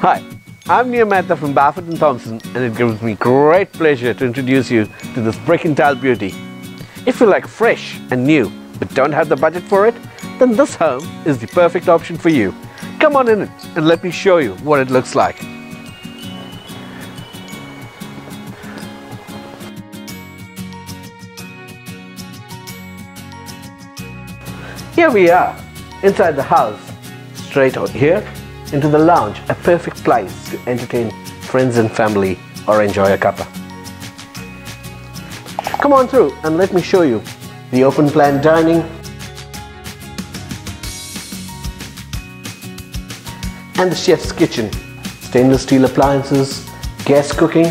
Hi, I'm Neer Mehta from Baffert & Thompson, and it gives me great pleasure to introduce you to this brick and tile beauty. If you like fresh and new but don't have the budget for it, then this home is the perfect option for you. Come on in and let me show you what it looks like. Here we are, inside the house. Straight out here into the lounge, a perfect place to entertain friends and family or enjoy a cuppa. Come on through and let me show you the open plan dining and the chef's kitchen, stainless steel appliances, gas cooking,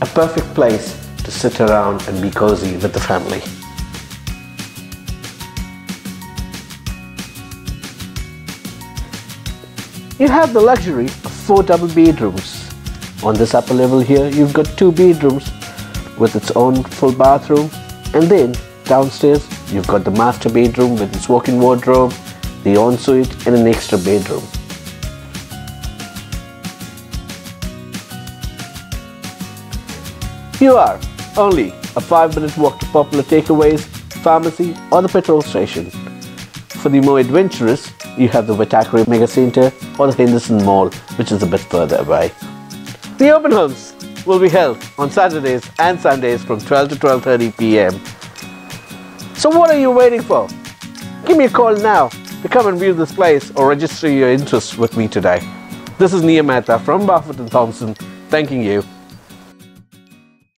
a perfect place to sit around and be cozy with the family. You have the luxury of 4 double bedrooms. On this upper level here, you've got 2 bedrooms with its own full bathroom, and then downstairs you've got the master bedroom with its walk-in wardrobe, the ensuite and an extra bedroom. You are only a 5-minute walk to popular takeaways, pharmacy or the petrol station. For the more adventurous, you have the Waitakere Mega Center or the Henderson Mall, which is a bit further away. The open homes will be held on Saturdays and Sundays from 12 to 12:30 p.m. So what are you waiting for? Give me a call now to come and view this place or register your interest with me today. This is Neer Mehta from Baffert & Thompson, thanking you.